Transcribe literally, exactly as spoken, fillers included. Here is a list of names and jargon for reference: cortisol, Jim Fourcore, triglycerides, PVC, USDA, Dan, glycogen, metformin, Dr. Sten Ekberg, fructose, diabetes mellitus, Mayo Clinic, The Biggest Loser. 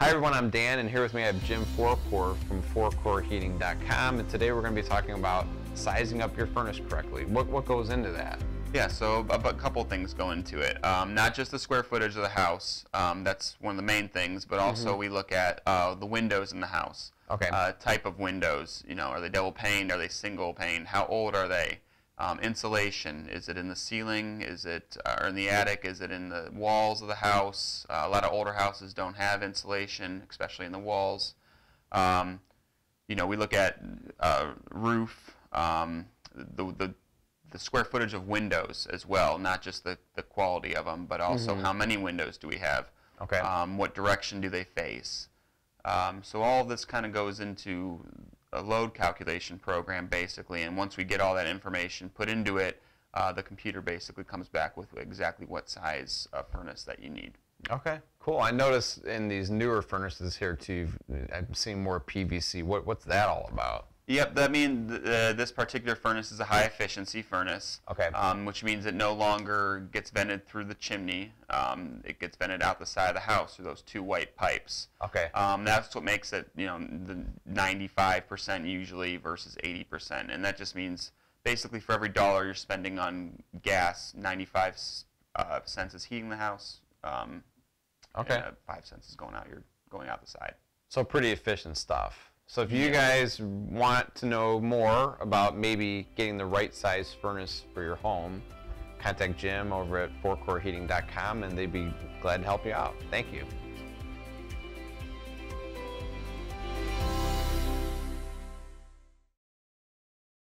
Hi everyone, I'm Dan, and here with me I have Jim Fourcore from four core heating dot com, and today we're going to be talking about sizing up your furnace correctly. What, what goes into that? Yeah, so a, a couple things go into it. Um, not just the square footage of the house, um, that's one of the main things, but also mm-hmm. we look at uh, the windows in the house. Okay. Uh, type of windows, you know, are they double paned, are they single paned, how old are they? Um, insulation, is it in the ceiling, is it uh, or in the attic, is it in the walls of the house? Uh, a lot of older houses don't have insulation, especially in the walls. Um, you know, we look at uh, roof, um, the, the, the square footage of windows as well, not just the, the quality of them, but also mm-hmm. how many windows do we have? Okay. Um, what direction do they face? Um, so all of this kind of goes into a load calculation program, basically, and once we get all that information put into it, uh, the computer basically comes back with exactly what size uh, furnace that you need. Okay, cool. I noticed in these newer furnaces here too, I've seen more P V C. What, what's that all about? Yep, that means th uh, this particular furnace is a high efficiency furnace, okay. um, which means it no longer gets vented through the chimney. Um, it gets vented out the side of the house through those two white pipes. Okay. Um, that's what makes it, you know, the ninety-five percent usually versus eighty percent, and that just means basically for every dollar you're spending on gas, ninety-five cents is heating the house, um, okay. and, uh, five cents is going out. You're going out the side. So pretty efficient stuff. So if you guys want to know more about maybe getting the right size furnace for your home, contact Jim over at four core heating dot com and they'd be glad to help you out. Thank you.